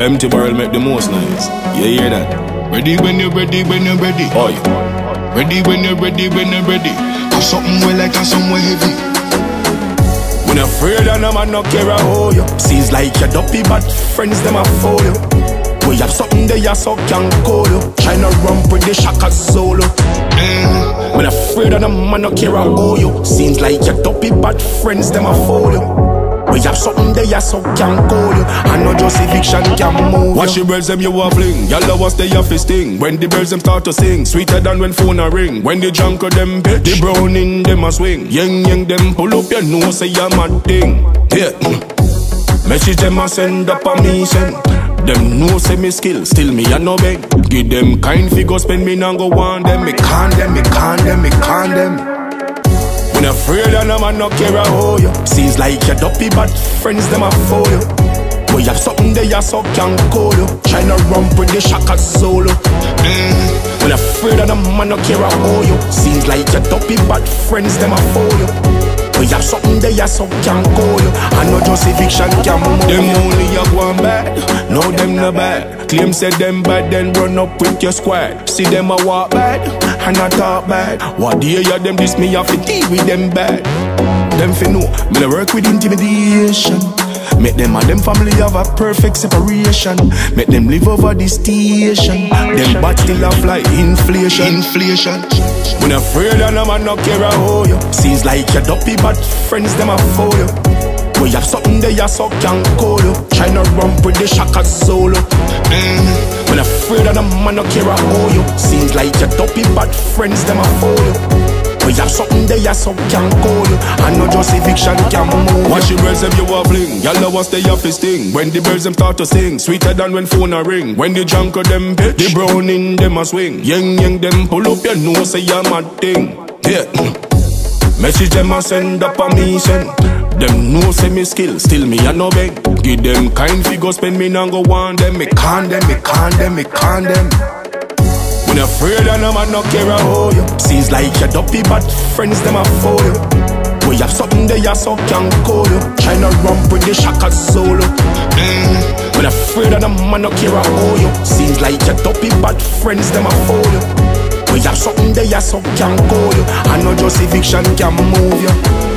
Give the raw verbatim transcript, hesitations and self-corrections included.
Empty barrel make the most noise. You hear that? Ready when you're ready, when you're ready. Oh, yeah. Ready when you're ready, when you're ready. Cause something way like a somewhere heavy. When you're afraid and a man no care a hoe you. Seems like you're dopey but friends them a fool you. We have something they a suck and call you. Tryna run with the Shaka Zulu. mm. When you're afraid and a man no care a hoe you. Seems like you're dopey but friends them a fool you. We have something they a suck and call you. And no just eviction can move. Watch the birds them you a fling. Y'all always they a fisting. When the birds them start to sing, sweeter than when phone a ring. When the junker them bitch, the browning them a swing. Yang yang them pull up your nose say a mad thing. Yeah. Message them a send up a me send. Them no say me skill, still me a no beg. Give them kind figure spend me now go on them. Me can them, me can them, me can them. When you're afraid and a man no care a hoe you. Seems like you're dopey but friends them a fool you. We have something they a suck and call you. Tryna run with the Shaka Zulu. mm. When you're afraid and a man no care a hoe you. Seems like you're dopey but friends them a fool you. We have something they a suck and call you. And no just eviction can move. Them only a go and bad, no them no bad. Claim say them bad then run up with your squad. See them a walk bad and I talk bad. What do you hear them diss me? I fi deal with them bad. Them fi know me no work with intimidation. Make them and them family have a perfect separation. Make them live over the station. Them bad still a fly inflation. Inflation. When you're afraid and a man no care a hoe you. Seems like you're dopey but friends them a fool you. We have something they a suck and call you. Tryna run with the Shaka Zulu. mm. When you're afraid of the man no care a hoe you. Seems like you're dopey but friends them a fool you. We have something they a suck can call you. And no just eviction can move. Watch the birds them you a fling. Y'all always they a fisting. When the birds them start to sing, sweeter than when phone a ring. When the junker them bitch, the browning them a swing. Yang yang them pull up your nose say a mad thing. Yeah. Message them a send up a me send. Them no say me skill, still me a no beg. Give them kind figure, spend me now go on them. Me can them, me can them, me can them. When you're afraid and a man no care a hoe you. Seems like you're dopey but friends them a fool you. We have something they a suck and call you. Tryna run with the Shaka Zulu. mm. When you're afraid and a man no care a hoe you. Seems like you're dopey but friends them a fool you. We have something they a suck and call you. And no just eviction can move you.